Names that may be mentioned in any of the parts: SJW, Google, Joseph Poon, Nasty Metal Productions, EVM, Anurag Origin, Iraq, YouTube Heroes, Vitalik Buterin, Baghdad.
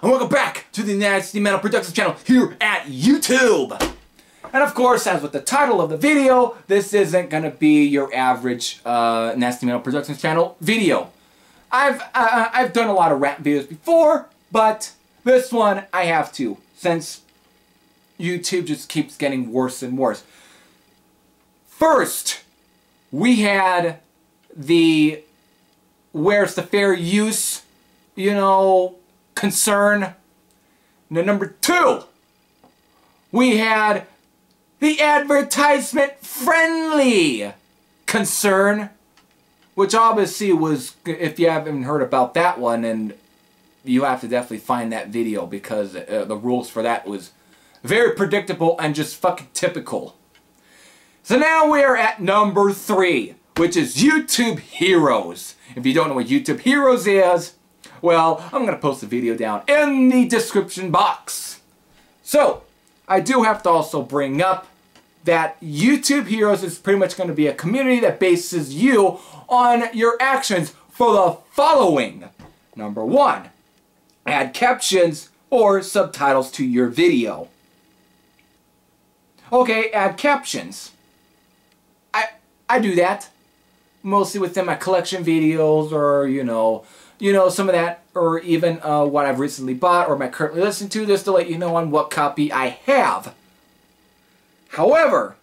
Hello, and welcome back to the Nasty Metal Productions channel here at YouTube. And of course, as with the title of the video, this isn't gonna be your average Nasty Metal Productions channel video. I've done a lot of rap videos before, but this one I have to, since YouTube just keeps getting worse and worse. First, we had the where's the fair use, you know, concern. Now, number two, we had the advertisement-friendly concern, which obviously was, if you haven't heard about that one, and you have to definitely find that video because the rules for that was very predictable and just fucking typical. So now we're at number three, which is YouTube Heroes. If you don't know what YouTube Heroes is, well, I'm going to post the video down in the description box. So, I do have to also bring up that YouTube Heroes is pretty much going to be a community that bases you on your actions for the following. Number one, add captions or subtitles to your video. Okay, add captions. I do that, mostly within my collection videos or, you know, some of that, or even what I've recently bought or am I currently listening to, just to let you know on what copy I have. However,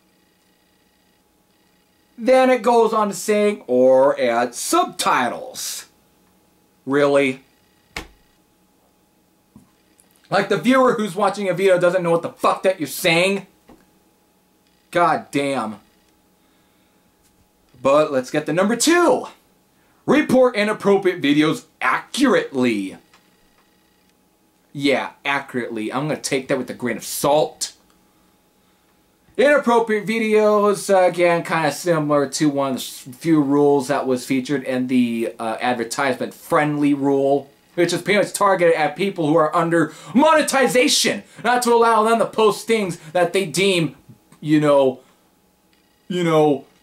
then it goes on to saying, or add subtitles. Really? Like the viewer who's watching a video doesn't know what the fuck that you're saying? God damn. But let's get to number two. Report inappropriate videos accurately. Yeah, accurately. I'm going to take that with a grain of salt. Inappropriate videos, again, kind of similar to one of the few rules that was featured in the advertisement-friendly rule, which is pretty much targeted at people who are under monetization, not to allow them to post things that they deem, you know,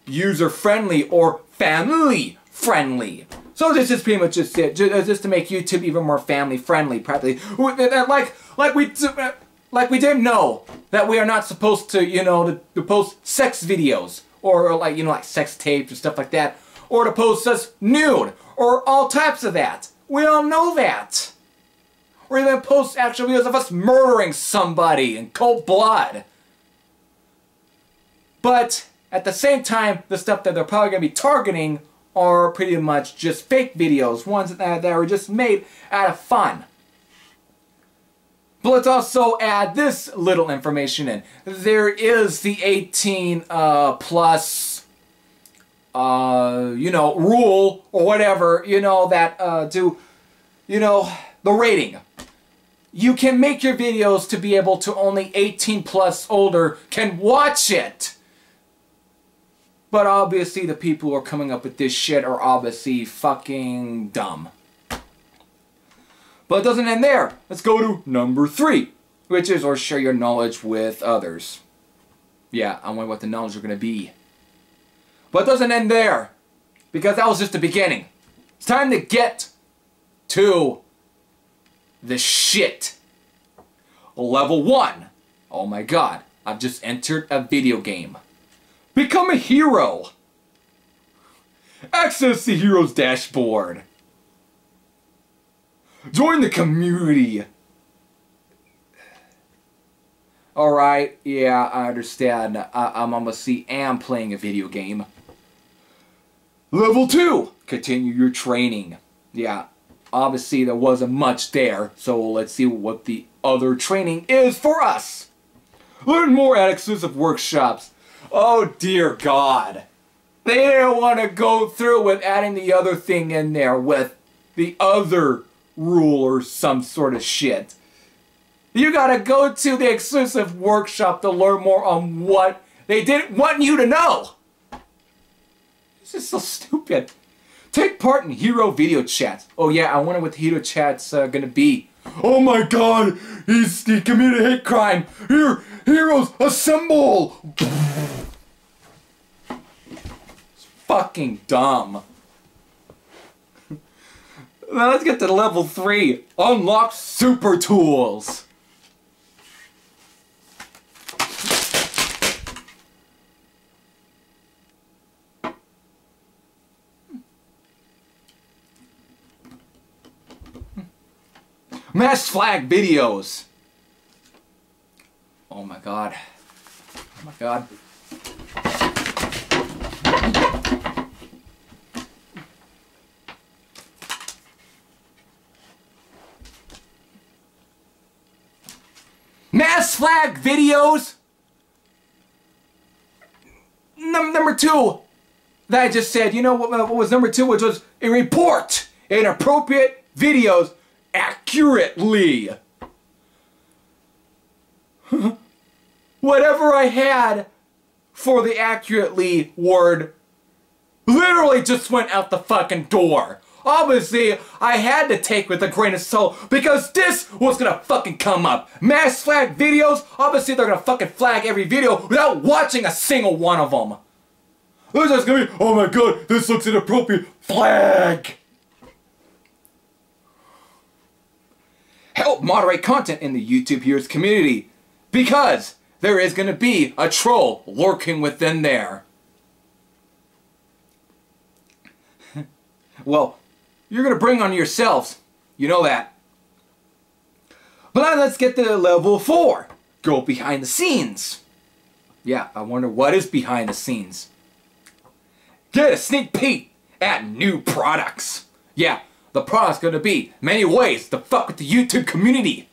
user-friendly or family-friendly. So this is pretty much just it, just to make YouTube even more family friendly, practically. Like we didn't know that we are not supposed to, to post sex videos or like, like sex tapes and stuff like that, or to post us nude or all types of that. We don't know that, or even post actual videos of us murdering somebody in cold blood. But at the same time, the stuff that they're probably going to be targeting are pretty much just fake videos, ones that were just made out of fun. But let's also add this little information in. There is the 18 plus, rule or whatever, that the rating. You can make your videos to be able to only 18 plus older can watch it. But obviously the people who are coming up with this shit are obviously fucking dumb. But it doesn't end there. Let's go to number three, which is or share your knowledge with others. Yeah, I wonder what the knowledge are going to be. But it doesn't end there, because that was just the beginning. It's time to get to the shit. Level one. Oh my god, I've just entered a video game. Become a hero. Access the hero's dashboard. Join the community. Alright, yeah, I understand. I'm on the C and playing a video game. Level 2. Continue your training. Yeah, obviously there wasn't much there, so let's see what the other training is for us. Learn more at exclusive workshops. Oh dear God, they didn't want to go through with adding the other thing in there with the other rule or some sort of shit. You gotta go to the exclusive workshop to learn more on what they didn't want you to know. This is so stupid. Take part in hero video chats. Oh yeah, I wonder what the hero chat's gonna be. Oh my God, he committed a hate crime. Here, heroes, assemble! Fucking dumb. Well, let's get to level 3. Unlock super tools. Mass flag videos. Oh my god. Oh my god. Mass flag videos. Number 2 that I just said. You know what was number 2, which was a report inappropriate videos accurately. Whatever I had for the accurately word literally just went out the fucking door. Obviously, I had to take with a grain of salt because this was gonna fucking come up. Mass flag videos, obviously they're gonna fucking flag every video without watching a single one of them. They're just gonna be, oh my god, this looks inappropriate, flag. Help moderate content in the YouTube Heroes community because there is gonna be a troll lurking within there. Well, you're gonna bring on yourselves, you know that. But now let's get to level 4. Go behind the scenes. Yeah, I wonder what is behind the scenes. Get a sneak peek at new products. Yeah, the product's gonna be many ways to fuck with the YouTube community.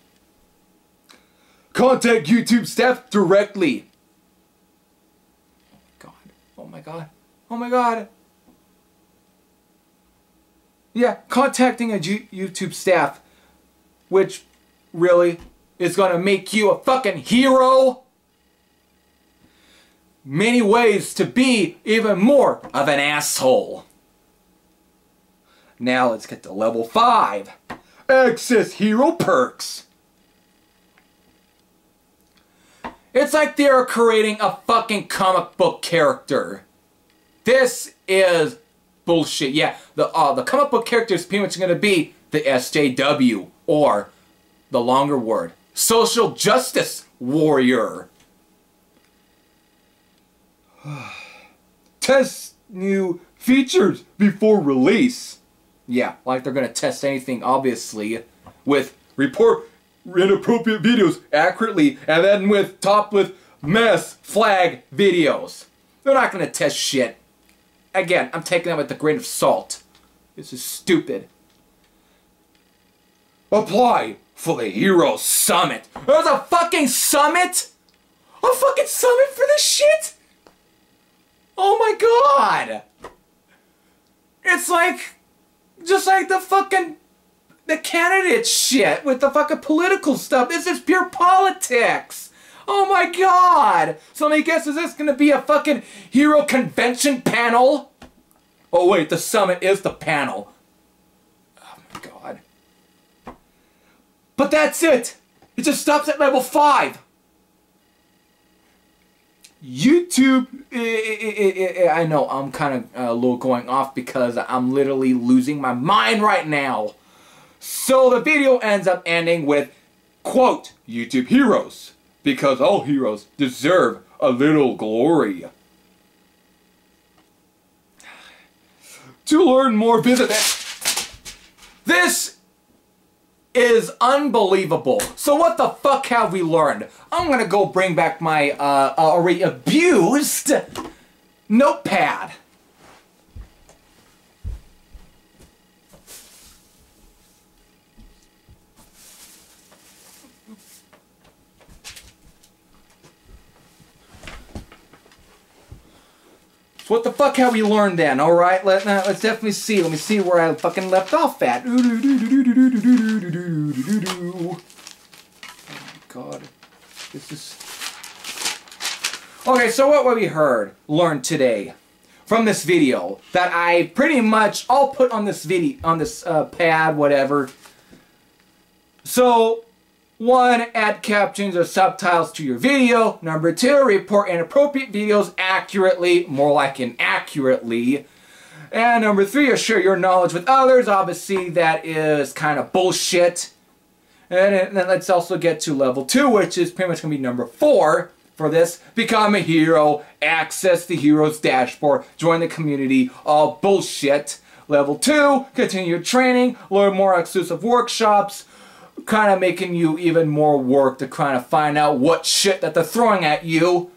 Contact YouTube staff directly. Oh my god, oh my god, oh my god. Yeah, contacting a YouTube staff, which really is gonna make you a fucking hero. Many ways to be even more of an asshole. Now let's get to level 5. Access hero perks. It's like they're creating a fucking comic book character. This is bullshit. Yeah, the comic book character is pretty much going to be the SJW, or the longer word, social justice warrior. Test new features before release. Yeah, like they're going to test anything, obviously, with report inappropriate videos accurately, and then with topped with mass flag videos. They're not going to test shit. Again, I'm taking that with a grain of salt. This is stupid. Apply for the Hero Summit. There's a fucking summit? A fucking summit for this shit? Oh my god! It's like, just like the fucking, the candidate shit with the fucking political stuff. This is pure politics. Oh my god! So let me guess, is this gonna be a fucking hero convention panel? Oh wait, the summit is the panel. Oh my god. But that's it! It just stops at level 5! YouTube... I know, I'm kind of a little going off because I'm literally losing my mind right now. So the video ends up ending with, quote, YouTube Heroes. Because all heroes deserve a little glory. To learn more, visit that. This is unbelievable. So what the fuck have we learned? I'm gonna go bring back my already abused notepad. What the fuck have we learned then? Alright, let's definitely see. Let me see where I fucking left off at. Oh my god. This is... Okay, so what we learned today from this video that I pretty much all put on this video, on this pad, whatever. So... 1. Add captions or subtitles to your video. Number 2. Report inappropriate videos accurately, more like inaccurately. And number three, share your knowledge with others. Obviously, that is kind of bullshit. And then let's also get to level 2, which is pretty much going to be number 4 for this. Become a hero. Access the hero's dashboard. Join the community. All bullshit. Level 2, continue your training. Learn more exclusive workshops. Kind of making you even more work to kind of find out what shit that they're throwing at you.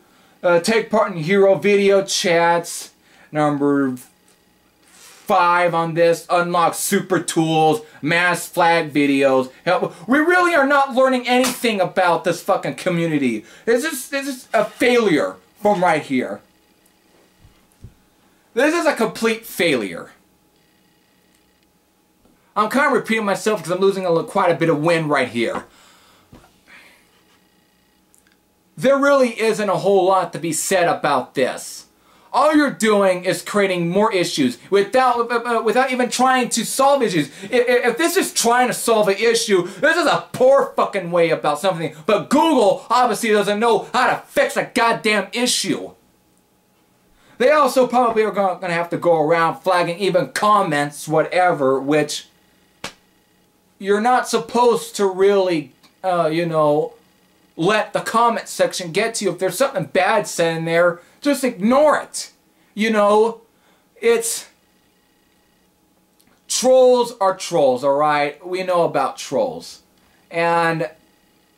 Take part in hero video chats. Number 5 on this, unlock super tools, mass flag videos. We really are not learning anything about this fucking community. This is a failure from right here. This is a complete failure. I'm kind of repeating myself because I'm losing quite a bit of wind right here. There really isn't a whole lot to be said about this. All you're doing is creating more issues without even trying to solve issues. If this is trying to solve an issue, this is a poor fucking way about something. But Google obviously doesn't know how to fix a goddamn issue. They also probably are going to have to go around flagging even comments, whatever, which you're not supposed to really, you know, let the comment section get to you. If there's something bad said in there, just ignore it. You know, it's... Trolls are trolls, alright? We know about trolls. And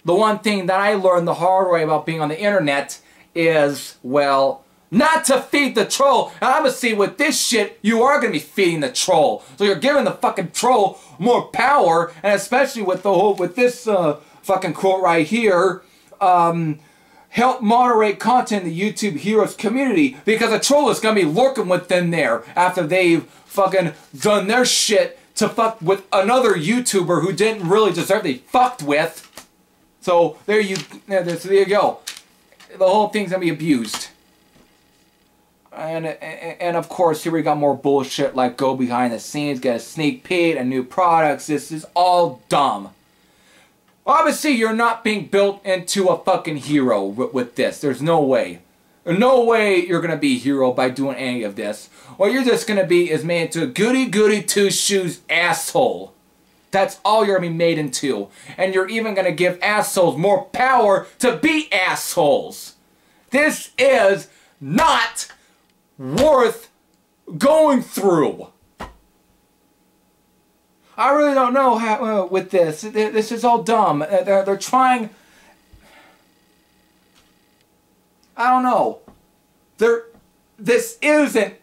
the one thing that I learned the hard way about being on the internet is, well, not to feed the troll. And I'm gonna see with this shit, you are gonna be feeding the troll. So you're giving the fucking troll more power, and especially with the whole, with this fucking quote right here, help moderate content in the YouTube Heroes community, because a troll is gonna be lurking within there after they've fucking done their shit to fuck with another YouTuber who didn't really deserve to be fucked with. So there you go. The whole thing's gonna be abused. And of course, here we got more bullshit like go behind the scenes, get a sneak peek, and new products. This is all dumb. Obviously, you're not being built into a fucking hero with this. There's no way. No way you're gonna be a hero by doing any of this. What you're just gonna be is made into a goody-goody two-shoes asshole. That's all you're gonna be made into. And you're even gonna give assholes more power to be assholes. This is not worth going through. I really don't know how with this. This is all dumb. They're trying. I don't know. This isn't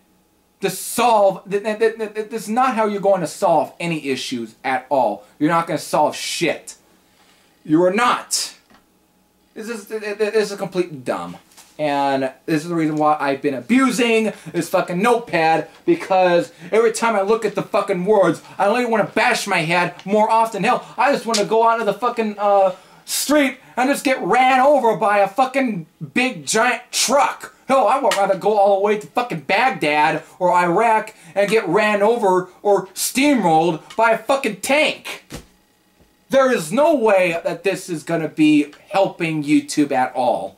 to solve. This is not how you're going to solve any issues at all. You're not going to solve shit. You are not. This is completely dumb. And this is the reason why I've been abusing this fucking notepad, because every time I look at the fucking words, I only want to bash my head more often. Hell, I just want to go out to the fucking street and just get ran over by a fucking big giant truck. Hell, I would rather go all the way to fucking Baghdad or Iraq and get ran over or steamrolled by a fucking tank. There is no way that this is going to be helping YouTube at all.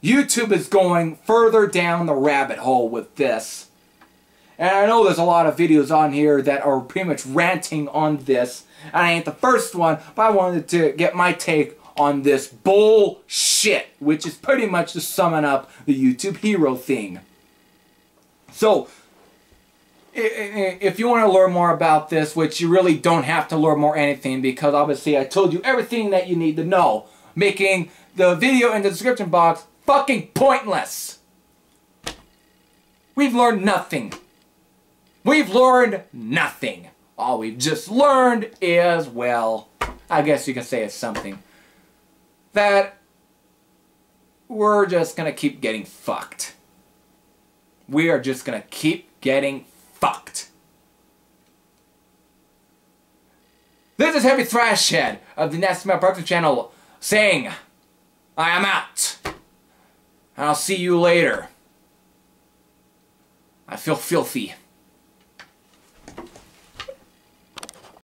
YouTube is going further down the rabbit hole with this. And I know there's a lot of videos on here that are pretty much ranting on this. And I ain't the first one, but I wanted to get my take on this bullshit, which is pretty much just summing up the YouTube hero thing. So, if you want to learn more about this, which you really don't have to learn more anything, because obviously I told you everything that you need to know, making the video in the description box fucking pointless. We've learned nothing. We've learned nothing. All we've just learned is, well, I guess you can say it's something. That we're just gonna keep getting fucked. We are just gonna keep getting fucked. This is Heavy Thrash Head of the Nasty Metal Productions channel saying, I am out. I'll see you later. I feel filthy.